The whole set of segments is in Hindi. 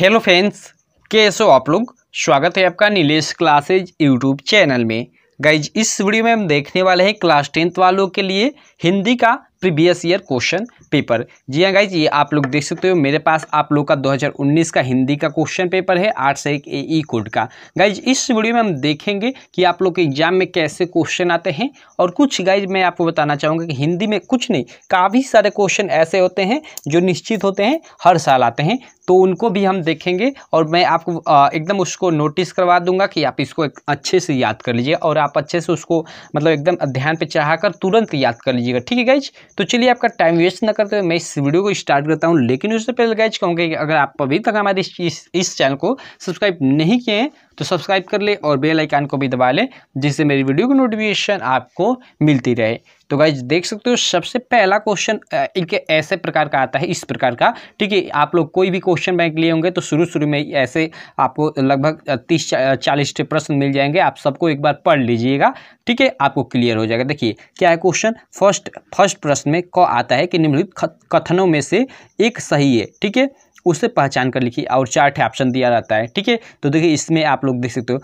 हेलो फ्रेंड्स, कैसे हो आप लोग। स्वागत है आपका नीलेश क्लासेज यूट्यूब चैनल में। गाइज, इस वीडियो में हम देखने वाले हैं क्लास 10th वालों के लिए हिंदी का प्रीवियस ईयर क्वेश्चन पेपर। जी हाँ गाइज, ये आप लोग देख सकते हो मेरे पास आप लोग का 2019 का हिंदी का क्वेश्चन पेपर है 801 AE कोड का। गाइज, इस वीडियो में हम देखेंगे कि आप लोग के एग्जाम में कैसे क्वेश्चन आते हैं, और कुछ गाइज मैं आपको बताना चाहूँगा कि हिंदी में कुछ नहीं, काफ़ी सारे क्वेश्चन ऐसे होते हैं जो निश्चित होते हैं, हर साल आते हैं, तो उनको भी हम देखेंगे। और मैं आपको एकदम उसको नोटिस करवा दूंगा कि आप इसको अच्छे से याद कर लीजिए, और आप अच्छे से उसको मतलब एकदम ध्यान पे चढ़ाकर तुरंत याद कर लीजिएगा। ठीक है गाइज, तो चलिए आपका टाइम वेस्ट ना करते हुए मैं इस वीडियो को स्टार्ट करता हूं। लेकिन उससे पहले गाइज कहूँगा कि अगर आप अभी तक हमारे इस चैनल को सब्सक्राइब नहीं किए हैं तो सब्सक्राइब कर ले और बेल आइकन को भी दबा ले, जिससे मेरी वीडियो की नोटिफिकेशन आपको मिलती रहे। तो गाइज देख सकते हो सबसे पहला क्वेश्चन एक ऐसे प्रकार का आता है, इस प्रकार का। ठीक है, आप लोग कोई भी क्वेश्चन बैंक लिए होंगे तो शुरू में ऐसे आपको लगभग 30-40 प्रश्न मिल जाएंगे। आप सबको एक बार पढ़ लीजिएगा, ठीक है, आपको क्लियर हो जाएगा। देखिए क्या है क्वेश्चन। फर्स्ट प्रश्न में क आता है कि निम्नलिखित कथनों में से एक सही है, ठीक है, उसे पहचान कर लिखिए, और 4 ऑप्शन दिया रहता है। ठीक है, तो देखिए इसमें आप लोग देख सकते हो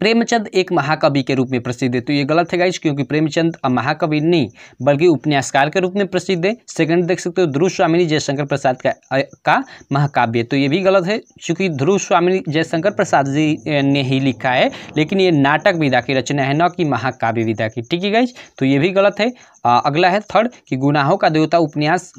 प्रेमचंद एक महाकवि के रूप में प्रसिद्ध है, तो ये गलत है गाइज, क्योंकि प्रेमचंद महाकवि नहीं बल्कि उपन्यासकार के रूप में प्रसिद्ध है। सेकंड देख सकते हो ध्रुवस्वामिनी जयशंकर प्रसाद का महाकाव्य, तो ये भी गलत है, क्योंकि ध्रुवस्वामिनी जयशंकर प्रसाद जी ने ही लिखा है, लेकिन ये नाटक विधा की रचना है, न कि महाकाव्य विधा की। ठीक है गाइज, तो ये भी गलत है। अगला है थर्ड कि गुनाहों का देवता उपन्यास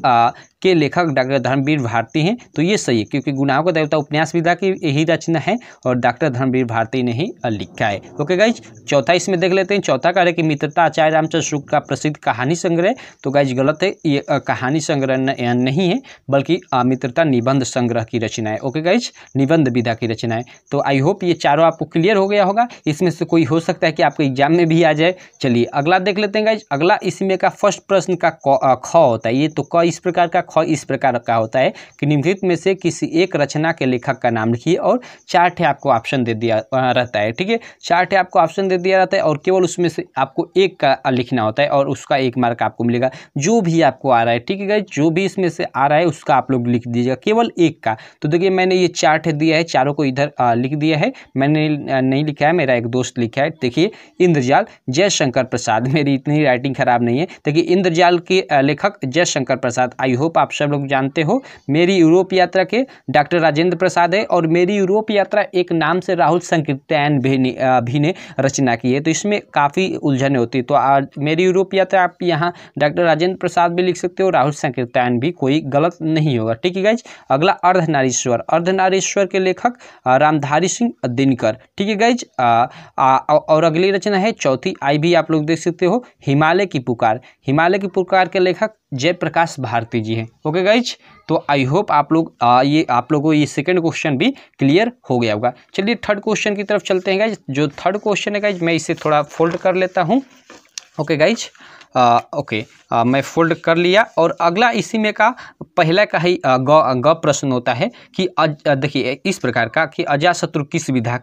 के लेखक डॉक्टर धर्मवीर भारती हैं, तो ये सही है, क्योंकि गुनाहों का देवता उपन्यास विधा की यही रचना है और डॉक्टर धर्मवीर भारती ने ही लिखा है। ओके गाइज, चौथा इसमें देख लेते हैं। चौथा कार्य कि मित्रता आचार्य रामचंद्र शुक्ल का प्रसिद्ध कहानी संग्रह, तो गाइज गलत है, ये कहानी संग्रह नहीं है बल्कि मित्रता निबंध संग्रह की रचना है। ओके गाइज, निबंध विधा की रचना है। तो आई होप ये चारों आपको क्लियर हो गया होगा, इसमें से कोई हो सकता है कि आपके एग्जाम में भी आ जाए। चलिए अगला देख लेते हैं गाइज। अगला इसमें का फर्स्ट प्रश्न का ख होता है, ये तो क इस प्रकार का, ख इस प्रकार का होता है कि निम्नलिखित में से किसी एक रचना के लेखक का नाम लिखिए, और 4 आपको ऑप्शन दे दिया रहता है। ठीक है, 4 आपको ऑप्शन दे दिया रहता है और केवल उसमें से आपको एक का लिखना होता है, और उसका 1 मार्क आपको मिलेगा, जो भी आपको आ रहा है। ठीक है गाइस, जो भी इसमें से आ रहा है उसका आप लोग लिख दीजिएगा, केवल एक का। तो देखिए मैंने ये 4 दिया है, चारों को इधर लिख दिया है, मैंने नहीं लिखा है, मेरा एक दोस्त लिखा है। देखिए इंद्रजाल जयशंकर प्रसाद, मेरी इतनी राइटिंग खराब नहीं है। देखिए इंद्रजाल के लेखक जयशंकर प्रसाद, आई होप आप सब लोग जानते हो, मेरी यूरोप यात्रा के डॉक्टर राजेंद्र प्रसाद है, और मेरी यूरोप यात्रा एक नाम से राहुल सांकृत्यायन भी ने रचना की है, तो इसमें काफ़ी उलझन होती है। तो मेरी यूरोप यात्रा आप यहाँ डॉक्टर राजेंद्र प्रसाद भी लिख सकते हो, राहुल सांकृत्यायन भी, कोई गलत नहीं होगा। ठीक है गाइज, अगला अर्धनारीश्वर, अर्धनारीश्वर के लेखक रामधारी सिंह दिनकर। ठीक है गाइज, और अगली रचना है चौथी आई भी आप लोग देख सकते हो, हिमालय की पुकार, हिमालय की पुकार के लेखक जयप्रकाश भारती जी हैं। ओके गाइज, तो आई होप आप लोग ये आप लोगों को ये सेकंड क्वेश्चन भी क्लियर हो गया होगा। चलिए थर्ड क्वेश्चन की तरफ चलते हैं गाइज। जो थर्ड क्वेश्चन है गाइज, मैं इसे थोड़ा फोल्ड कर लेता हूँ। ओके गाइज, ओके, मैं फोल्ड कर लिया। और अगला इसी में का पहला का ही ग प्रश्न होता है कि देखिए इस प्रकार का कि अज्ञातसत्र किस विधा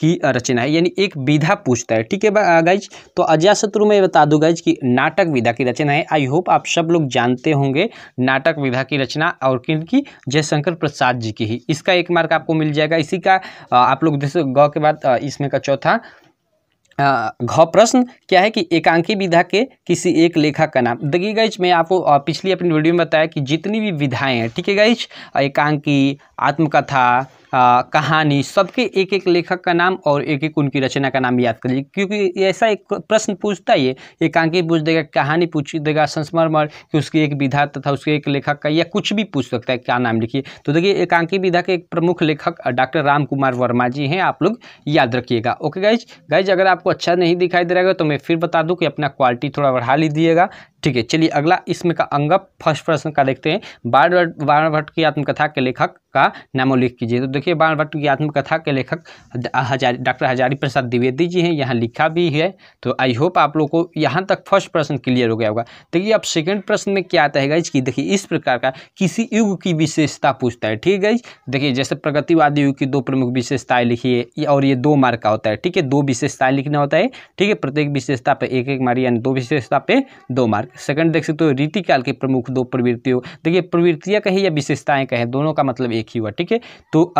की रचना है, यानी एक विधा पूछता है। ठीक है गाइज, तो अज्ञातसत्र में बता दूं गाइज कि नाटक विधा की रचना है। आई होप आप सब लोग जानते होंगे नाटक विधा की रचना, और किनकी, जयशंकर प्रसाद जी की ही। इसका 1 मार्क आपको मिल जाएगा। इसी का आप लोग जैसे ग के बाद इसमें का चौथा घ प्रश्न क्या है कि एकांकी विधा के किसी एक लेखक का नाम। देखिए गाइज, मैं आपको पिछली अपनी वीडियो में बताया कि जितनी भी विधाएं हैं, ठीक है गाइज, एकांकी, आत्मकथा, कहानी, सबके एक लेखक का नाम और एक उनकी रचना का नाम याद करिए, क्योंकि ऐसा एक प्रश्न पूछता है, एकांकी पूछ देगा, कहानी पूछ देगा, संस्मरण कि उसकी एक विधा तथा उसके एक लेखक का, या कुछ भी पूछ सकता है, क्या नाम लिखिए। तो देखिए एकांकी विधा के एक प्रमुख लेखक डॉक्टर रामकुमार वर्मा जी हैं, आप लोग याद रखिएगा। ओके गाइज, अगर आपको अच्छा नहीं दिखाई दे रहा है तो मैं फिर बता दूँ कि अपना क्वालिटी थोड़ा बढ़ा लीजिएगा। ठीक है, चलिए अगला इसमें का अंग फर्स्ट प्रश्न का देखते हैं। बाणभट्ट की आत्मकथा के लेखक का नामोल्लेख कीजिए, तो देखिए बाणभट्ट की आत्मकथा के लेखक डॉक्टर हजारी प्रसाद द्विवेदी जी हैं, यहाँ लिखा भी है। तो आई होप आप लोग को यहाँ तक फर्स्ट प्रश्न क्लियर हो गया होगा। देखिए अब सेकंड प्रश्न में क्या आता है गाइज कि देखिए इस प्रकार का किसी युग की विशेषता पूछता है। ठीक है गाइज, देखिए जैसे प्रगतिवादी युग की 2 प्रमुख विशेषताएँ लिखिए, और ये 2 मार्क का होता है। ठीक है, 2 विशेषताएँ लिखना होता है। ठीक है, प्रत्येक विशेषता पर 1 मार्क, यानी 2 विशेषता पे 2 मार्क। सेकंड देख सकते हो रीति काल की प्रमुख दो प्रवृत्तियों, देखिए प्रवृत्तियाँ कहें या विशेषताएं कहें दोनों का मतलब एक ही हुआ, ठीक है। तो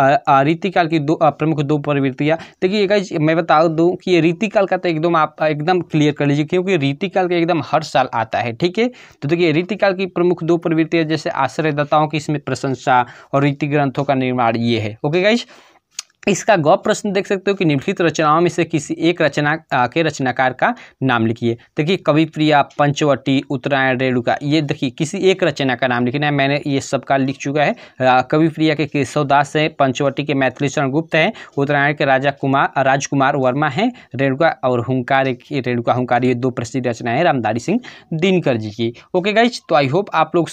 रीति काल की दो प्रमुख दो प्रवृत्तियाँ, देखिए गाइस मैं बता दूँ कि ये रीति काल का तो एकदम आप एकदम क्लियर कर लीजिए क्योंकि रीति काल का एकदम हर साल आता है, ठीक है। तो देखिए रीति काल की प्रमुख दो प्रवृत्तियाँ जैसे आश्रयदाताओं की इसमें प्रशंसा और रीति ग्रंथों का निर्माण, ये है। ओके गाइस, इसका गौ प्रश्न देख सकते हो कि निम्नलिखित रचनाओं में से किसी एक रचना के रचनाकार का नाम लिखिए। देखिए कविप्रिया, पंचवटी, उत्तरायण, रेणुका, ये देखिए किसी एक रचना का नाम लिखना है। मैंने ये सबका लिख चुका है। कविप्रिया के केशवदास हैं, पंचवटी के मैथिलीशरण गुप्त हैं, उत्तरायण के राजकुमार वर्मा हैं, रेणुका और हुंकार की रेणुका हुंकार, ये दो प्रसिद्ध रचना है रामधारी सिंह दिनकर जी की। ओके गाइज, तो आई होप आप लोग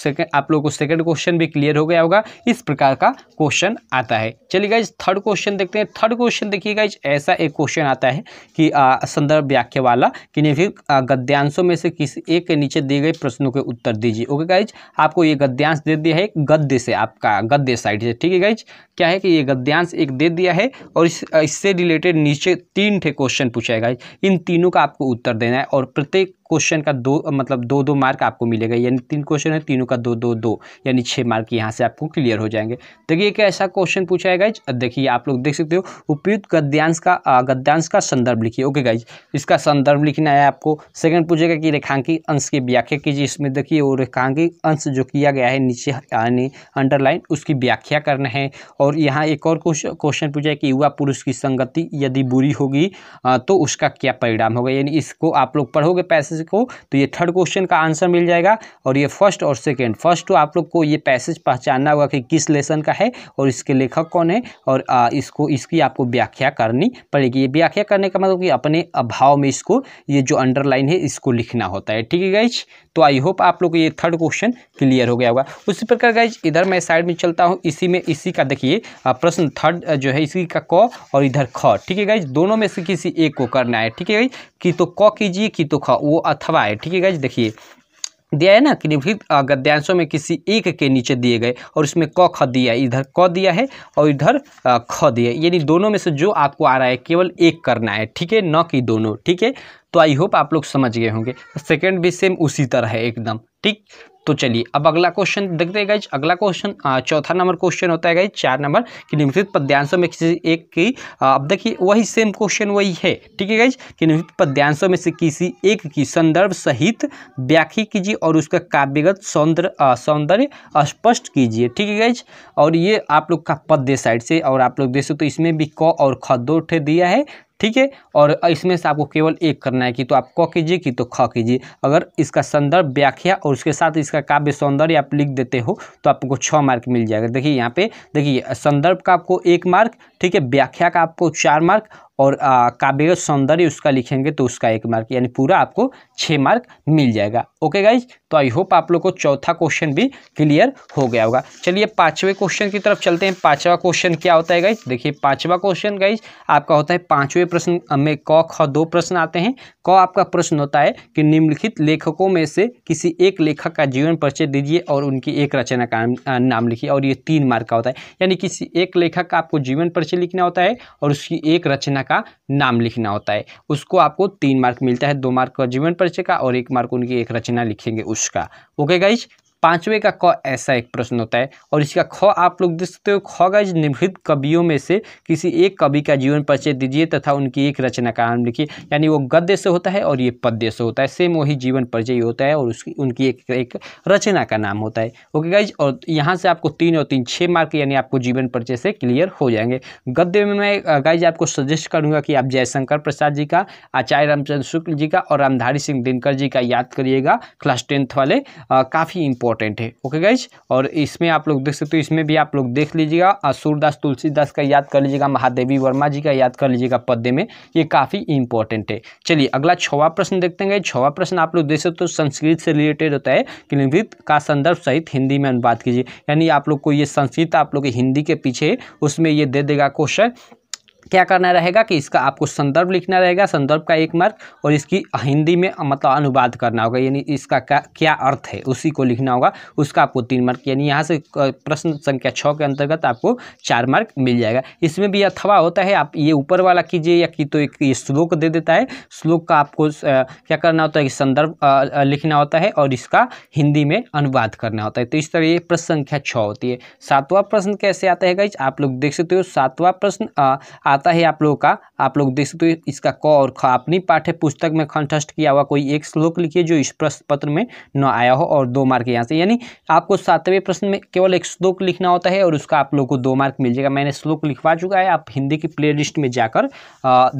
को सेकेंड क्वेश्चन भी क्लियर हो गया होगा। इस प्रकार का क्वेश्चन आता है। चलिए गाइज थर्ड क्वेश्चन देखते हैं। थर्ड क्वेश्चन देखिएगा, ऐसा एक क्वेश्चन आता है कि संदर्भ व्याख्या वाला कि निम्नलिखित गद्यांशों में से किसी एक के नीचे दिए गए प्रश्नों के उत्तर दीजिए। ओके गाइज, आपको ये गद्यांश दे दिया है गद्य से, आपका गद्य साइड से, ठीक है गाइज। क्या है कि ये गद्यांश एक दे दिया है और इससे रिलेटेड नीचे तीन ठे क्वेश्चन पूछा है गाइज, इन तीनों का आपको उत्तर देना है और प्रत्येक क्वेश्चन का दो मार्क आपको मिलेगा, यानी तीन क्वेश्चन है, तीनों का दो, यानी 6 मार्क यहाँ से आपको क्लियर हो जाएंगे। देखिए एक ऐसा क्वेश्चन पूछा है गाइज, देखिए आप लोग देख सकते हो उपयुक्त गद्यांश का संदर्भ लिखिए। ओके गाइज, इसका संदर्भ लिखना है आपको। सेकंड पूछेगा कि रेखांकित अंश की व्याख्या कीजिए, इसमें देखिए वो रेखांकित अंश जो किया गया है नीचे यानी अंडरलाइन, उसकी व्याख्या करना है। और यहाँ एक और क्वेश्चन पूछा है कि युवा पुरुष की संगति यदि बुरी होगी तो उसका क्या परिणाम होगा, यानी इसको आप लोग पढ़ोगे पैसेज को तो ये थर्ड क्वेश्चन का आंसर मिल जाएगा। और ये फर्स्ट और सेकंड, फर्स्ट तो आप लोग को ये पैसेज पहचानना होगा कि किस लेसन का है और इसके लेखक कौन है और इसकी आपको व्याख्या करनी पड़ेगी। ये व्याख्या करने का मतलब कि अपने अभाव में इसको, ये जो अंडरलाइन है इसको लिखना होता है, ठीक है गाइज। तो आई होप आप लोग को ये थर्ड क्वेश्चन क्लियर हो गया होगा। उसी प्रकार गाइज इधर मैं साइड में चलता हूँ, इसी का देखिए प्रश्न थर्ड जो है इसी का क और इधर ख, ठीक है गाइज, दोनों में से किसी एक को करना है, ठीक है गाइज, कि तो क कीजिए कि तो ख, वो अथवा है, ठीक है गाइज। देखिए दिया है ना कि निम्नलिखित गद्यांशों में किसी एक के नीचे दिए गए, और इसमें क ख दिया है, इधर क दिया है और इधर ख दिया है, यानी दोनों में से जो आपको आ रहा है केवल एक करना है, ठीक है, न कि दोनों, ठीक है। तो आई होप आप लोग समझ गए होंगे। सेकंड भी सेम उसी तरह है एकदम, ठीक। तो चलिए अब अगला क्वेश्चन देखते हैं गाइज। अगला क्वेश्चन चौथा नंबर क्वेश्चन होता है गाइज, 4 नंबर कि निम्नलिखित पद्यांशों में किसी एक की, अब देखिए वही सेम क्वेश्चन वही है, ठीक है गाइज, कि निम्नलिखित पद्यांशों में से किसी एक की संदर्भ सहित व्याख्या कीजिए और उसका काव्यगत सौंदर्य स्पष्ट कीजिए, ठीक है गाइज। और ये आप लोग का पद्य साइड से, और आप लोग देख सकते हो इसमें भी क और ख दो ठे दिया है, ठीक है, और इसमें से आपको केवल एक करना है कि तो आप क कीजिए कि तो ख कीजिए। अगर इसका संदर्भ व्याख्या और उसके साथ इसका काव्य सौंदर्य आप लिख देते हो तो आपको 6 मार्क मिल जाएगा। देखिए यहाँ पे देखिए संदर्भ का आपको 1 मार्क, ठीक है, व्याख्या का आपको 4 मार्क और काव्य सौंदर्य उसका लिखेंगे तो उसका 1 मार्क, यानी पूरा आपको 6 मार्क मिल जाएगा। ओके गाइज, तो आई होप आप लोग को चौथा क्वेश्चन भी क्लियर हो गया होगा। चलिए पांचवें क्वेश्चन की तरफ चलते हैं। पांचवा क्वेश्चन क्या होता है गाइज, देखिए पांचवा क्वेश्चन गाइज आपका होता है, पांचवें प्रश्न में क ख दो प्रश्न आते हैं। क आपका प्रश्न होता है कि निम्नलिखित लेखकों में से किसी एक लेखक का जीवन परिचय दीजिए और उनकी एक रचना का नाम लिखिए, और ये 3 मार्क का होता है, यानी किसी एक लेखक का आपको जीवन परिचय लिखना होता है और उसकी एक रचना का नाम लिखना होता है, उसको आपको 3 मार्क मिलता है, 2 मार्क का जीवन परिचय का और 1 मार्क उनकी एक रचना लिखेंगे उसका। ओके गाइज, पांचवे का क ऐसा एक प्रश्न होता है और इसका ख आप लोग देख सकते हो। ख गाइज निम्नलिखित कवियों में से किसी एक कवि का जीवन परिचय दीजिए तथा उनकी एक रचना का नाम लिखिए, यानी वो गद्य से होता है और ये पद्य से होता है, सेम वही जीवन परिचय होता है और उनकी एक रचना का नाम होता है। ओके गाइज, और यहाँ से आपको 3 और 3 6 मार्क, यानी आपको जीवन परिचय से क्लियर हो जाएंगे। गद्य में मैं गाइज आपको सजेस्ट करूँगा कि आप जयशंकर प्रसाद जी का, आचार्य रामचंद्र शुक्ल जी का और रामधारी सिंह दिनकर जी का याद करिएगा, क्लास 10th वाले काफ़ी इंपॉर्टेंट है। ओके गाइज, और इसमें आप लोग देख सकते हो, इसमें भी आप लोग देख लीजिएगा, सूरदास तुलसीदास का याद कर लीजिएगा, महादेवी वर्मा जी का याद कर लीजिएगा पद्य में, ये काफ़ी इंपॉर्टेंट है। चलिए अगला 6वां प्रश्न देखते हैं। 6वां प्रश्न आप लोग देख सकते हो संस्कृत से रिलेटेड होता है कि निम्नलिखित का संदर्भ सहित हिंदी में अनुवाद कीजिए, यानी आप लोग को ये संस्कृत आप लोग हिंदी के पीछे उसमें ये दे देगा क्वेश्चन क्या करना रहेगा कि इसका आपको संदर्भ लिखना रहेगा, संदर्भ का 1 मार्क, और इसकी हिंदी में मतलब अनुवाद करना होगा, यानी इसका क्या अर्थ है उसी को लिखना होगा, उसका आपको 3 मार्क, यानी यहाँ से प्रश्न संख्या 6 के अंतर्गत आपको 4 मार्क मिल जाएगा। इसमें भी अथवा होता है, आप ये ऊपर वाला कीजिए या कि तो एक ये श्लोक दे देता है, श्लोक का आपको क्या करना होता है कि संदर्भ लिखना होता है और इसका हिंदी में अनुवाद करना होता है। तो इस तरह ये प्रश्न संख्या 6 होती है। 7वां प्रश्न कैसे आता है गाइस, आप लोग देख सकते हो। 7वां प्रश्न आता है आप लोगों का, आप लोग देख सकते हो इसका क और ख। अपनी पाठ्य पुस्तक में कंठस्थ किया हुआ कोई एक श्लोक लिखिए जो इस प्रश्न पत्र में न आया हो, और 2 मार्क यहाँ से। यानी आपको 7वें प्रश्न में केवल एक श्लोक लिखना होता है और उसका आप लोग को 2 मार्क मिल जाएगा। मैंने श्लोक लिखवा चुका है, आप हिंदी की प्लेलिस्ट में जाकर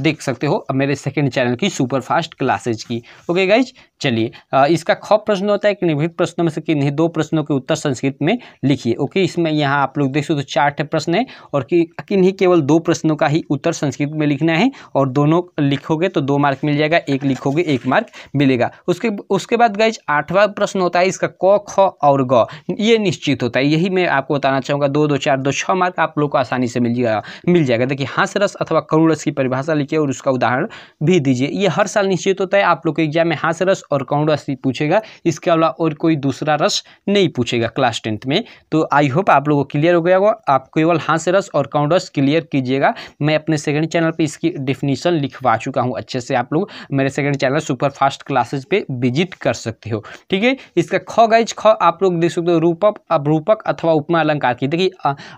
देख सकते हो मेरे सेकंड चैनल की सुपरफास्ट क्लासेज की। ओके गाइज, चलिए इसका ख प्रश्न होता है कि निम्नलिखित प्रश्नों में से किन्हीं 2 प्रश्नों के उत्तर संस्कृत में लिखिए। ओके, इसमें यहाँ आप लोग देख सकते हो 4 प्रश्न है और किन्हीं केवल 2 प्रश्नों का ही उत्तर संस्कृत में लिखना है, और दोनों लिखोगे तो 2 मार्क मिल जाएगा, एक लिखोगे 1 मार्क मिलेगा। उसके बाद गाइज 8वां प्रश्न होता है, इसका क, ख और ग ये निश्चित होता है, यही मैं आपको बताना चाहूँगा। 2, 2, 4, 2, 6 मार्क आप लोग को आसानी से मिल जाएगा। देखिए, हास्यरस अथवा करुण रस की परिभाषा लिखिए और उसका उदाहरण भी दीजिए। ये हर साल निश्चित होता है, आप लोग के एग्जाम में हास्यरस और करुण रस पूछेगा, इसके अलावा और कोई दूसरा रस नहीं पूछेगा क्लास 10th में। तो आई होप आप लोगों को क्लियर हो गया होगा। आप केवल हास्यरस और करुण रस क्लियर कीजिएगा। मैं अपने सेकंड चैनल पे इसकी डेफिनेशन लिखवा चुका हूँ अच्छे से, आप लोग मेरे सेकंड चैनल सुपरफास्ट क्लासेज पे विजिट कर सकते हो। ठीक है, इसका ख गाइज, ख आप लोग देख सकते हो, रूपक अथवा उपमा अलंकार की। देखिए,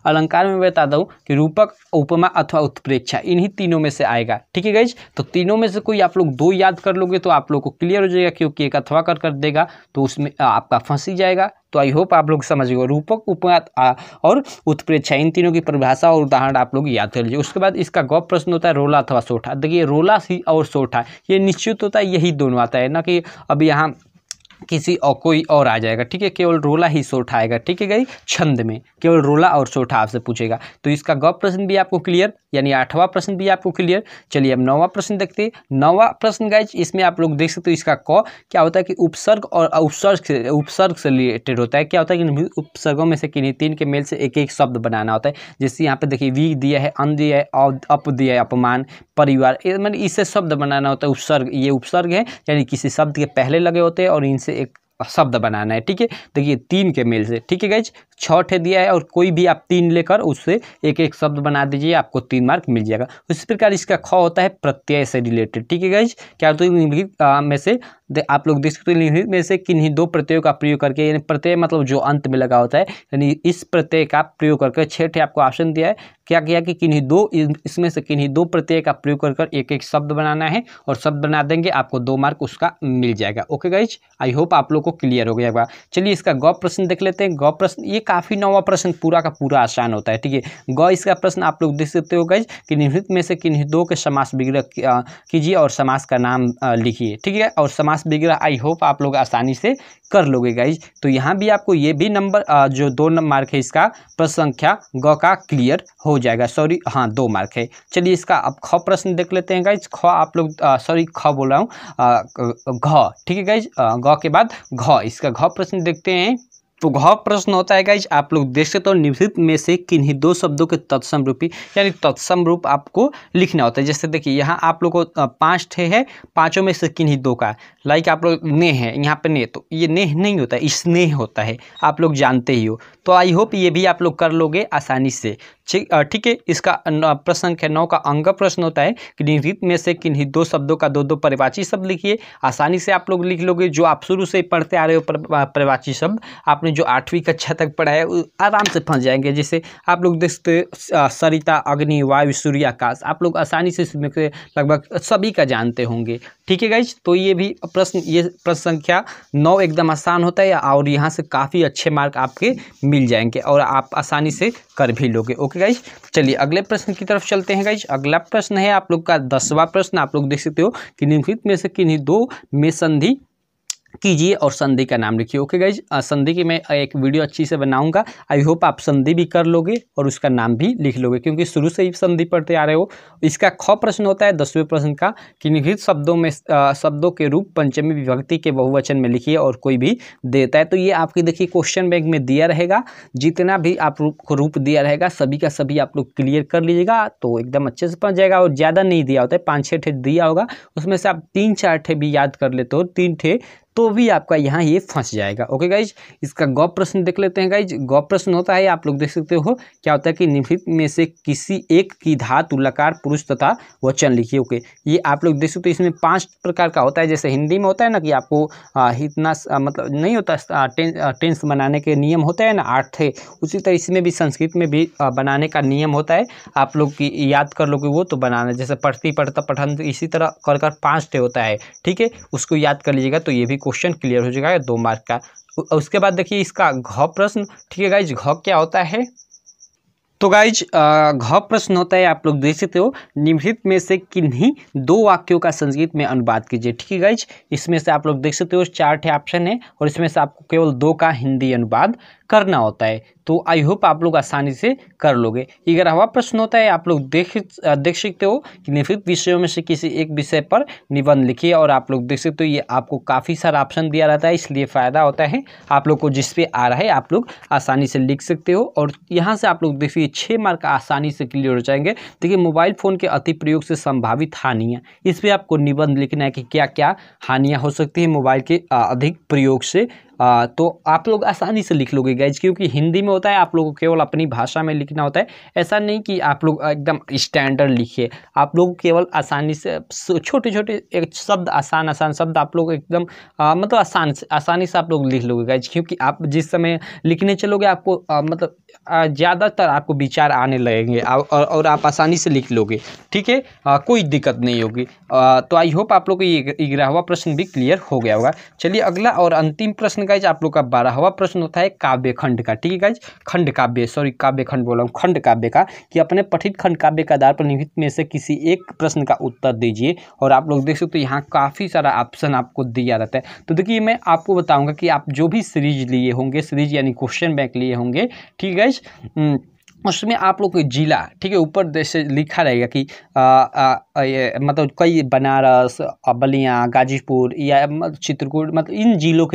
अलंकार में बता दूँ कि रूपक, उपमा अथवा उत्प्रेक्षा, इन्हीं तीनों में से आएगा। ठीक है गाइज, तो तीनों में से कोई आप लोग 2 याद कर लोगे तो आप लोग को क्लियर हो जाएगा, क्योंकि एक अथवा कर देगा तो उसमें आपका फंस ही जाएगा। तो आई होप आप लोग समझ गए। रूपक, उपमा और उत्प्रेक्षा, इन तीनों की परिभाषा और उदाहरण आप लोग याद कर लीजिए। उसके बाद इसका ग प्रश्न होता है, रोला अथवा सोठा। देखिए, रोला सी और सोठा ये निश्चित होता है, यही दोनों आता है, ना कि अब यहाँ किसी और कोई और आ जाएगा। ठीक है, केवल रोला ही सोठा आएगा। ठीक है गई, छंद में केवल रोला और सोठा आपसे पूछेगा। तो इसका ग प्रश्न भी आपको क्लियर, यानी 8वां प्रश्न भी आपको क्लियर। चलिए अब 9वां प्रश्न देखते हैं। 9वां प्रश्न गाइज, इसमें आप लोग देख सकते हो इसका क क्या होता है कि उपसर्ग और उपसर्ग से रिलेटेड होता है। क्या होता है कि उपसर्गों में से किन्हीं 3 के मेल से एक शब्द बनाना होता है। जैसे यहाँ पे देखिए, वी दिया है, अन दिया है, अप दिया है, अपमान, परिवार, मतलब इससे शब्द बनाना होता है। उपसर्ग, ये उपसर्ग है, यानी किसी शब्द के पहले लगे होते हैं और इनसे एक शब्द बनाना है। ठीक है, देखिए 3 के मेल से। ठीक है गाइज, 6 दिया है और कोई भी आप 3 लेकर उससे एक शब्द बना दीजिए, आपको 3 मार्क मिल जाएगा। उसी प्रकार इसका ख होता है, प्रत्यय से रिलेटेड। ठीक है गाइज, क्या तो निम्नलिखित में से आप लोग देख सकते हो, निम्नलिखित में से किन्हीं 2 प्रत्ययों का प्रयोग करके, यानी प्रत्यय मतलब जो अंत में लगा होता है, यानी इस प्रत्यय का प्रयोग करके, 6 आपको ऑप्शन दिया है, क्या किया कि किन्हीं 2, इसमें से किन्हीं 2 प्रत्यय का प्रयोग कर एक शब्द बनाना है, और शब्द बना देंगे, आपको 2 मार्क उसका मिल जाएगा। ओके गाइज, आई होप आप लोग को क्लियर हो गया। चलिए इसका ग प्रश्न देख लेते हैं। ग प्रश्न, ये काफी 9वां प्रश्न पूरा का पूरा आसान होता है। ठीक है, ग इसका प्रश्न आप लोग देख सकते हो गाइज कि निम्नलिखित में से किन्हीं 2 के समास विग्रह कीजिए और समास का नाम लिखिए। ठीक है, और समास विग्रह आई होप आप लोग आसानी से कर लोगे गाइज। तो यहाँ भी आपको ये भी नंबर जो 2 मार्क है, इसका प्रश्न संख्या ग का क्लियर हो जाएगा। सॉरी, हाँ 2 मार्क है। चलिए इसका अब ख प्रश्न देख लेते हैं गाइज। ख आप लोग, सॉरी ख बोल रहा हूँ, घ। ठीक है गाइज, घ के बाद घ, इसका घ प्रश्न देखते हैं। तो घ प्रश्न होता है गाइज, आप लोग देख सकते हो, निम्नलिखित में से किन्हीं 2 शब्दों के तत्सम रूपी, यानी तत्सम रूप आपको लिखना होता है। जैसे देखिए, यहाँ आप लोग को 5 है, 5 में से किन्हीं 2 का, लाइक आप लोग नेह है, यहाँ पे नेह, तो ये नेह नहीं होता है, स्नेह होता है, आप लोग जानते ही हो। तो आई होप ये भी आप लोग कर लोगे आसानी से। ठीक है, इसका प्रश्न संख्या 9 का अंग प्रश्न होता है कि निम्नलिखित में से किन्हीं 2 शब्दों का 2-2 परिभाषी शब्द लिखिए। आसानी से आप लोग लिख लोगे, जो आप शुरू से पढ़ते आ रहे हो परिभाषी शब्द, आपने जो 8वीं कक्षा तक पढ़ा है, आराम से फंस जाएंगे। जैसे आप लोग देख सकते हो, सरिता, अग्नि, वायु, सूर्य, आकाश, आप लोग आसानी से इसमें लगभग सभी का जानते होंगे। ठीक है गाइज, तो ये भी प्रश्न, ये प्रश्न संख्या 9 एकदम आसान होता है, और यहाँ से काफ़ी अच्छे मार्क आपके मिल जाएंगे और आप आसानी से कर भी लोगे। ओके गाइज, चलिए अगले प्रश्न की तरफ चलते हैं गाइज। अगला प्रश्न है आप लोग का 10वां प्रश्न। आप लोग देख सकते हो कि निम्नलिखित में से किन्हीं 2 में संधि कीजिए और संधि का नाम लिखिए। ओके गाइज, संधि की मैं एक वीडियो अच्छी से बनाऊंगा। आई होप आप संधि भी कर लोगे और उसका नाम भी लिख लोगे, क्योंकि शुरू से ही संधि पढ़ते आ रहे हो। इसका ख प्रश्न होता है 10वें प्रश्न का कि निहित शब्दों में शब्दों के रूप पंचमी विभक्ति के बहुवचन में लिखिए और कोई भी देता है। तो ये आपकी देखिए क्वेश्चन बैंक में दिया रहेगा, जितना भी आप रूप दिया रहेगा सभी का सभी आप लोग क्लियर कर लीजिएगा तो एकदम अच्छे से पहुँच जाएगा। और ज़्यादा नहीं दिया होता है, 5-6 ठे दिया होगा, उसमें से आप 3-4 ठे भी याद कर लेते हो, 3 ठे तो भी आपका यहाँ ये फंस जाएगा। ओके गाइज, इसका गौ प्रश्न देख लेते हैं। गाइज गौ प्रश्न होता है, आप लोग देख सकते हो क्या होता है कि निम्नलिखित में से किसी एक की धातु लकार पुरुष तथा वचन लिखिए। ओके, ये आप लोग देख सकते हो, इसमें 5 प्रकार का होता है। जैसे हिंदी में होता है ना कि आपको इतना मतलब नहीं होता, टेंस बनाने के नियम होता है ना 8 थे, उसी तरह इसमें भी संस्कृत में भी बनाने का नियम होता है। आप लोग की याद कर लोगे वो तो बनाना, जैसे पढ़ती पढ़ता पठन, इसी तरह कर 5 थे होता है। ठीक है, उसको याद कर लीजिएगा तो ये भी क्वेश्चन क्लियर हो जाएगा 2 मार्क का। उसके बाद देखिए इसका घ प्रश्न। ठीक है गाइज, घ क्या होता है? तो गाइज घ प्रश्न होता है, आप लोग देख सकते हो निम्नलिखित में से किन्हीं 2 वाक्यों का संस्कृत में अनुवाद कीजिए। ठीक है गाइज, इसमें से आप लोग देख सकते हो 4 ऑप्शन है और इसमें से आपको केवल 2 का हिंदी अनुवाद करना होता है। तो आई होप आप लोग आसानी से कर लोगे। 11वां प्रश्न होता है, आप लोग देख सकते हो कि निम्नलिखित विषयों में से किसी एक विषय पर निबंध लिखिए। और आप लोग देख सकते हो ये आपको काफ़ी सारा ऑप्शन दिया रहता है, इसलिए फ़ायदा होता है आप लोग को, जिस पे आ रहा है आप लोग आसानी से लिख सकते हो। और यहाँ से आप लोग देखिए 6 मार्क आसानी से क्लियर हो जाएंगे। देखिए मोबाइल फ़ोन के अति प्रयोग से संभावित हानियाँ, इस पर आपको निबंध लिखना है कि क्या क्या हानियाँ हो सकती है मोबाइल के अधिक प्रयोग से। तो आप लोग आसानी से लिख लोगे गाइज, क्योंकि हिंदी में होता है आप लोगों को केवल अपनी भाषा में लिखना होता है। ऐसा नहीं कि आप लोग एकदम स्टैंडर्ड लिखिए, आप लोग केवल आसानी से छोटे छोटे एक शब्द, आसान आसान शब्द आप लोग एकदम मतलब आसानी से आप लोग लिख लोगे गाइज, क्योंकि आप जिस समय लिखने चलोगे आपको मतलब ज़्यादातर आपको विचार आने लगेंगे और आप आसानी से लिख लोगे। ठीक है, कोई दिक्कत नहीं होगी। तो आई होप आप लोग को ये 11वां प्रश्न भी क्लियर हो गया होगा। चलिए अगला और अंतिम प्रश्न गाइज आप लोग का 12वां प्रश्न होता है काव्य खंड का। ठीक है गाइज, खंड काव्य का कि अपने पठित खंड काव्य के आधार पर निहित में से किसी एक प्रश्न का उत्तर दीजिए। और आप लोग देख सकते हो यहाँ काफ़ी सारा ऑप्शन आपको दिया रहता है। तो देखिए मैं आपको बताऊँगा कि आप जो भी सीरीज लिए होंगे, सीरीज यानी क्वेश्चन बैंक लिए होंगे, ठीक है गाइज, उसमें आप लोग जिला, ठीक है, ऊपर जैसे लिखा रहेगा कि मतलब कई बनारस, बलिया, गाजीपुर या चित्रकूट, मतलब इन जिलों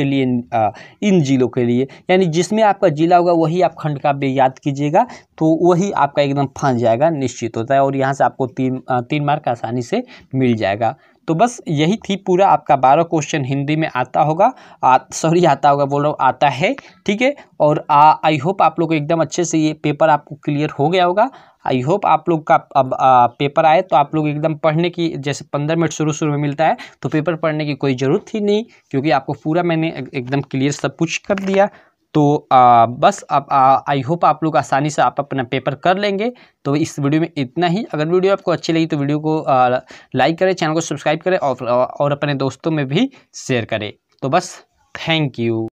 के लिए यानी जिसमें आपका ज़िला होगा वही आप खंड काव्य याद कीजिएगा तो वही आपका एकदम फंस जाएगा, निश्चित होता है। और यहाँ से आपको 3 मार्क आसानी से मिल जाएगा। तो बस यही थी पूरा आपका 12 क्वेश्चन। हिंदी में आता है। ठीक है, और आई होप आप लोग एकदम अच्छे से ये पेपर आपको क्लियर हो गया होगा। आई होप आप लोग का अब पेपर आए तो आप लोग एकदम पढ़ने की, जैसे 15 मिनट शुरू में मिलता है तो पेपर पढ़ने की कोई ज़रूरत ही नहीं, क्योंकि आपको पूरा मैंने एकदम क्लियर सब कुछ कर दिया। तो बस अब आई होप आप लोग आसानी से आप अपना पेपर कर लेंगे। तो इस वीडियो में इतना ही। अगर वीडियो आपको अच्छी लगी तो वीडियो को लाइक करें, चैनल को सब्सक्राइब करें और अपने दोस्तों में भी शेयर करें। तो बस, थैंक यू।